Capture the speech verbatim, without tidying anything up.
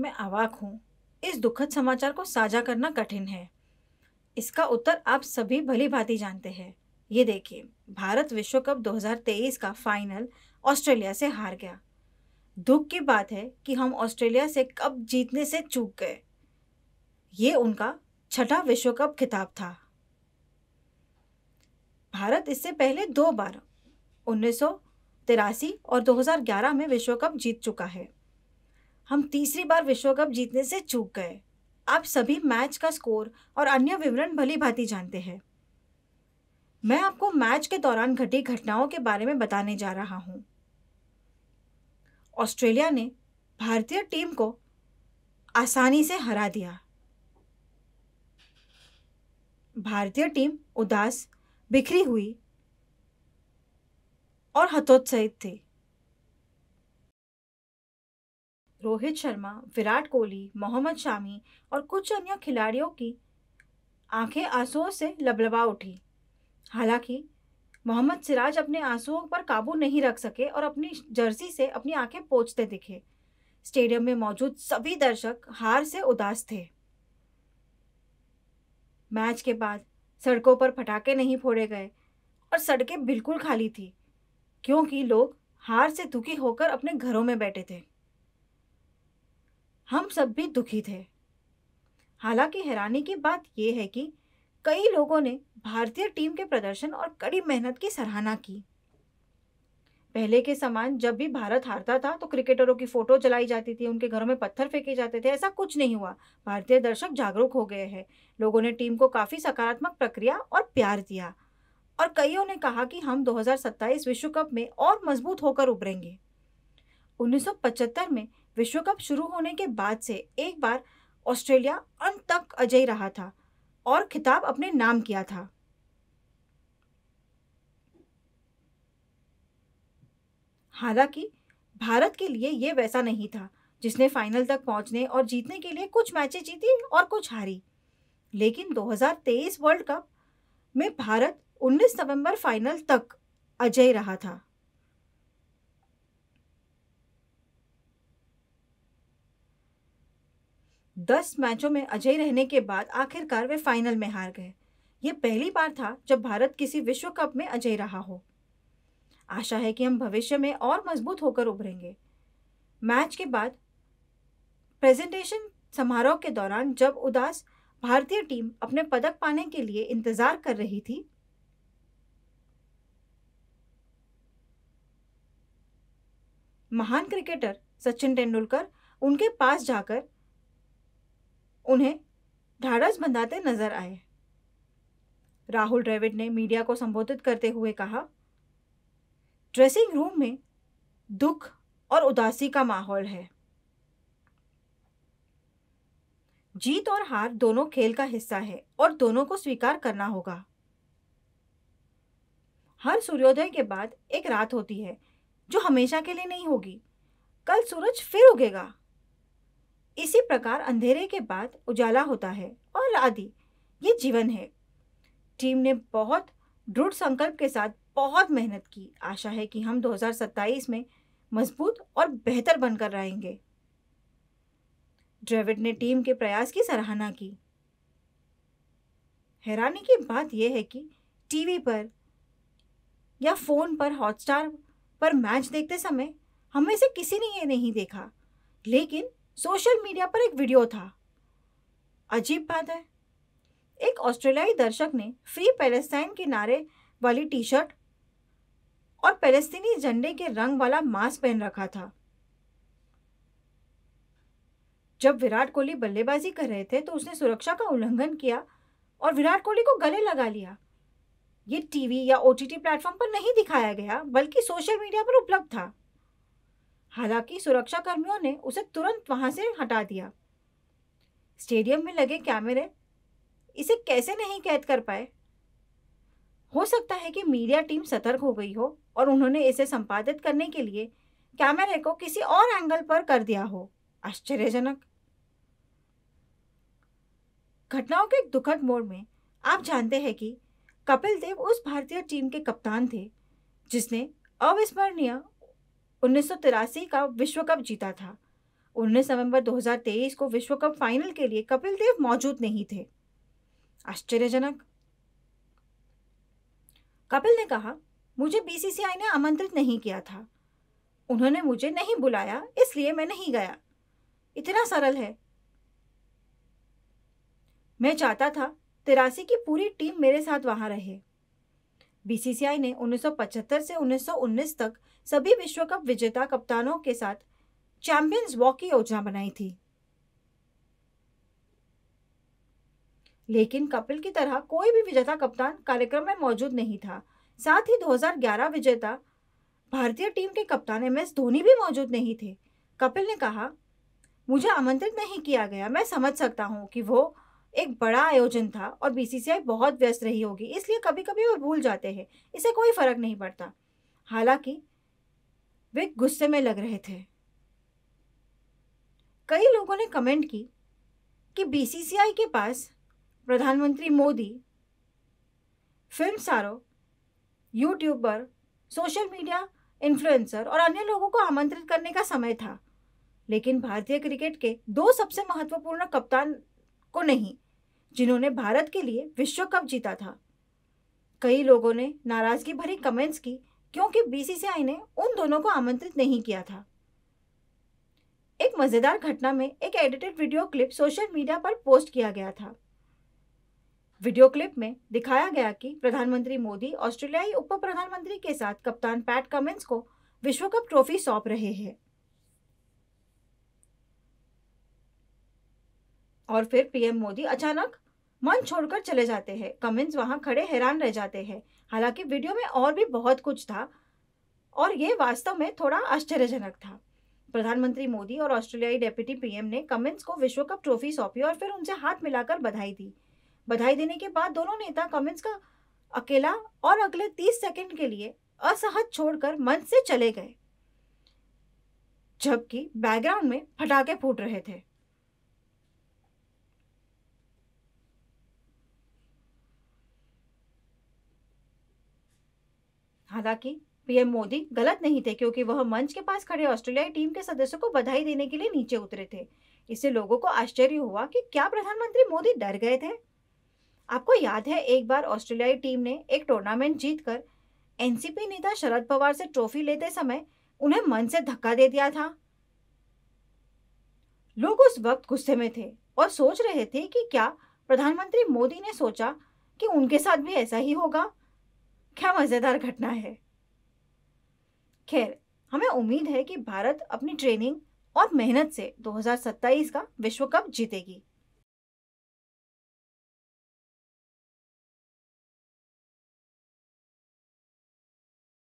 मैं अवाक हूँ। इस दुखद समाचार को साझा करना कठिन है। इसका उत्तर आप सभी भली भांति जानते हैं। ये देखिए, भारत विश्व कप दो हज़ार तेईस का फाइनल ऑस्ट्रेलिया से हार गया। दुख की बात है कि हम ऑस्ट्रेलिया से कप जीतने से चूक गए। ये उनका छठा विश्व कप खिताब था। भारत इससे पहले दो बार उन्नीस सौ तिरासी और दो हज़ार ग्यारह में विश्व कप जीत चुका है। हम तीसरी बार विश्व कप जीतने से चूक गए। आप सभी मैच का स्कोर और अन्य विवरण भली भांति जानते हैं। मैं आपको मैच के दौरान घटी घटनाओं के बारे में बताने जा रहा हूँ। ऑस्ट्रेलिया ने भारतीय टीम को आसानी से हरा दिया। भारतीय टीम उदास, बिखरी हुई और हतोत्साहित थी। रोहित शर्मा, विराट कोहली, मोहम्मद शामी और कुछ अन्य खिलाड़ियों की आंखें आंसुओं से लबलबा उठी। हालांकि मोहम्मद सिराज अपने आंसुओं पर काबू नहीं रख सके और अपनी जर्सी से अपनी आंखें पोंछते दिखे। स्टेडियम में मौजूद सभी दर्शक हार से उदास थे। मैच के बाद सड़कों पर पटाखे नहीं फोड़े गए और सड़कें बिल्कुल खाली थी, क्योंकि लोग हार से दुखी होकर अपने घरों में बैठे थे। हम सब भी दुखी थे। हालांकि हैरानी की बात यह है कि कई लोगों ने भारतीय टीम के प्रदर्शन और कड़ी मेहनत की सराहना की। पहले के समान जब भी भारत हारता था तो क्रिकेटरों की फोटो जलाई जाती थी, उनके घरों में पत्थर फेंके जाते थे। ऐसा कुछ नहीं हुआ। भारतीय दर्शक जागरूक हो गए हैं। लोगों ने टीम को काफ़ी सकारात्मक प्रक्रिया और प्यार दिया और कईयों ने कहा कि हम दो हज़ार सत्ताईस विश्व कप में और मजबूत होकर उभरेंगे। उन्नीस सौ पचहत्तर में विश्व कप शुरू होने के बाद से एक बार ऑस्ट्रेलिया अंत तक अजेय रहा था और खिताब अपने नाम किया था। हालांकि भारत के लिए यह वैसा नहीं था, जिसने फाइनल तक पहुंचने और जीतने के लिए कुछ मैचें जीती और कुछ हारी। लेकिन दो हज़ार तेईस वर्ल्ड कप में भारत उन्नीस नवंबर फाइनल तक अजेय रहा था। दस मैचों में अजेय रहने के बाद आखिरकार वे फाइनल में हार गए। यह पहली बार था जब भारत किसी विश्व कप में अजेय रहा हो। आशा है कि हम भविष्य में और मजबूत होकर उभरेंगे। मैच के बाद प्रेजेंटेशन समारोह के दौरान जब उदास भारतीय टीम अपने पदक पाने के लिए इंतजार कर रही थी, महान क्रिकेटर सचिन तेंदुलकर उनके पास जाकर उन्हें ढाढ़स बंधाते नजर आए। राहुल द्रविड़ ने मीडिया को संबोधित करते हुए कहा, ड्रेसिंग रूम में दुख और उदासी का माहौल है। जीत और हार दोनों खेल का हिस्सा है और दोनों को स्वीकार करना होगा। हर सूर्योदय के बाद एक रात होती है जो हमेशा के लिए नहीं होगी। कल सूरज फिर उगेगा। इसी प्रकार अंधेरे के बाद उजाला होता है और आदि। ये जीवन है। टीम ने बहुत दृढ़ संकल्प के साथ बहुत मेहनत की। आशा है कि हम दो हज़ार सत्ताईस में मजबूत और बेहतर बनकर रहेंगे। द्रविड़ ने टीम के प्रयास की सराहना की। हैरानी की बात यह है कि टीवी पर या फोन पर हॉटस्टार पर मैच देखते समय हमें से किसी ने ये नहीं देखा, लेकिन सोशल मीडिया पर एक वीडियो था। अजीब बात है, एक ऑस्ट्रेलियाई दर्शक ने फ्री पैलेस्टाइन के नारे वाली टी शर्ट और पैलेस्तीनी झंडे के रंग वाला मास्क पहन रखा था। जब विराट कोहली बल्लेबाजी कर रहे थे तो उसने सुरक्षा का उल्लंघन किया और विराट कोहली को गले लगा लिया। ये टीवी या ओटीटी प्लेटफॉर्म पर नहीं दिखाया गया, बल्कि सोशल मीडिया पर उपलब्ध था। हालांकि सुरक्षा कर्मियों ने उसे तुरंत वहां से हटा दिया। स्टेडियम में लगे कैमरे इसे कैसे नहीं कैद कर पाए। हो सकता है कि मीडिया टीम सतर्क हो गई हो और उन्होंने इसे संपादित करने के लिए कैमरे को किसी और एंगल पर कर दिया हो। आश्चर्यजनक घटनाओं के एक दुखद मोड़ में आप जानते हैं कि कपिल देव उस भारतीय टीम के कप्तान थे जिसने अविस्मरणीय उन्नीस सौ तिरासी का विश्व कप जीता था उन्नीस नवंबर दो हज़ार तेईस को विश्व कप फाइनल के लिए कपिल देव मौजूद नहीं थे। आश्चर्यजनक। कपिल ने कहा, मुझे बीसीसीआई ने आमंत्रित नहीं किया था, उन्होंने मुझे नहीं बुलाया, इसलिए मैं नहीं गया। इतना सरल है। मैं चाहता था तिरासी की पूरी टीम मेरे साथ वहां रहे। बीसीसीआई ने उन्नीस सौ पचहत्तर से उन्नीस सौ उन्नीस तक सभी विश्व कप विजेता कप्तानों के साथ चैंपियंस वॉक की योजना बनाई थी, लेकिन कपिल की तरह कोई भी विजेता कप्तान कार्यक्रम में मौजूद नहीं था। साथ ही दो हज़ार ग्यारह विजेता भारतीय टीम के कप्तान एम एस धोनी भी मौजूद नहीं थे। कपिल ने कहा, मुझे आमंत्रित नहीं किया गया। मैं समझ सकता हूँ कि वो एक बड़ा आयोजन था और बीसीसीआई बहुत व्यस्त रही होगी, इसलिए कभी कभी वे भूल जाते हैं, इसे कोई फर्क नहीं पड़ता। हालांकि वे गुस्से में लग रहे थे। कई लोगों ने कमेंट की कि बीसीसीआई के पास प्रधानमंत्री मोदी, फिल्मस्टारों, यूट्यूबर, सोशल मीडिया इन्फ्लुएंसर और अन्य लोगों को आमंत्रित करने का समय था, लेकिन भारतीय क्रिकेट के दो सबसे महत्वपूर्ण कप्तान को नहीं, जिन्होंने भारत के लिए विश्व कप जीता था। कई लोगों ने नाराजगी भरी कमेंट्स की क्योंकि बीसीसीआई ने उन दोनों को आमंत्रित नहीं किया था। एक मज़ेदार घटना में एक edited video clip social media पर पोस्ट किया गया था। वीडियो क्लिप में दिखाया गया कि प्रधानमंत्री मोदी ऑस्ट्रेलियाई उप प्रधानमंत्री के साथ कप्तान पैट कमिंस को विश्व कप ट्रॉफी सौंप रहे हैं और फिर पीएम मोदी अचानक मन छोड़कर चले जाते हैं। कमिंस वहां खड़े हैरान रह जाते हैं। हालांकि वीडियो में और भी बहुत कुछ था और ये वास्तव में थोड़ा आश्चर्यजनक था। प्रधानमंत्री मोदी और ऑस्ट्रेलियाई डेप्यूटी पीएम ने कमिंस को विश्व कप ट्रॉफी सौंपी और फिर उनसे हाथ मिलाकर बधाई दी। बधाई देने के बाद दोनों नेता कमिंस का अकेला और अगले तीस सेकेंड के लिए असहज छोड़कर मंच से चले गए, जबकि बैकग्राउंड में फटाके फूट रहे थे। हालांकि पीएम मोदी गलत नहीं थे क्योंकि वह मंच के पास खड़े ऑस्ट्रेलियाई टीम के सदस्यों को बधाई देने के लिए नीचे उतरे थे। इससे लोगों को आश्चर्य हुआ कि क्या प्रधानमंत्री मोदी डर गए थे। आपको याद है, एक बार ऑस्ट्रेलियाई टीम ने एक टूर्नामेंट जीतकर एनसीपी नेता शरद पवार से ट्रॉफी लेते समय उन्हें मंच से धक्का दे दिया था। लोग उस वक्त गुस्से में थे और सोच रहे थे कि क्या प्रधानमंत्री मोदी ने सोचा कि उनके साथ भी ऐसा ही होगा। क्या मजेदार घटना है। खैर, हमें उम्मीद है कि भारत अपनी ट्रेनिंग और मेहनत से दो हज़ार सत्ताईस का विश्व कप जीतेगी।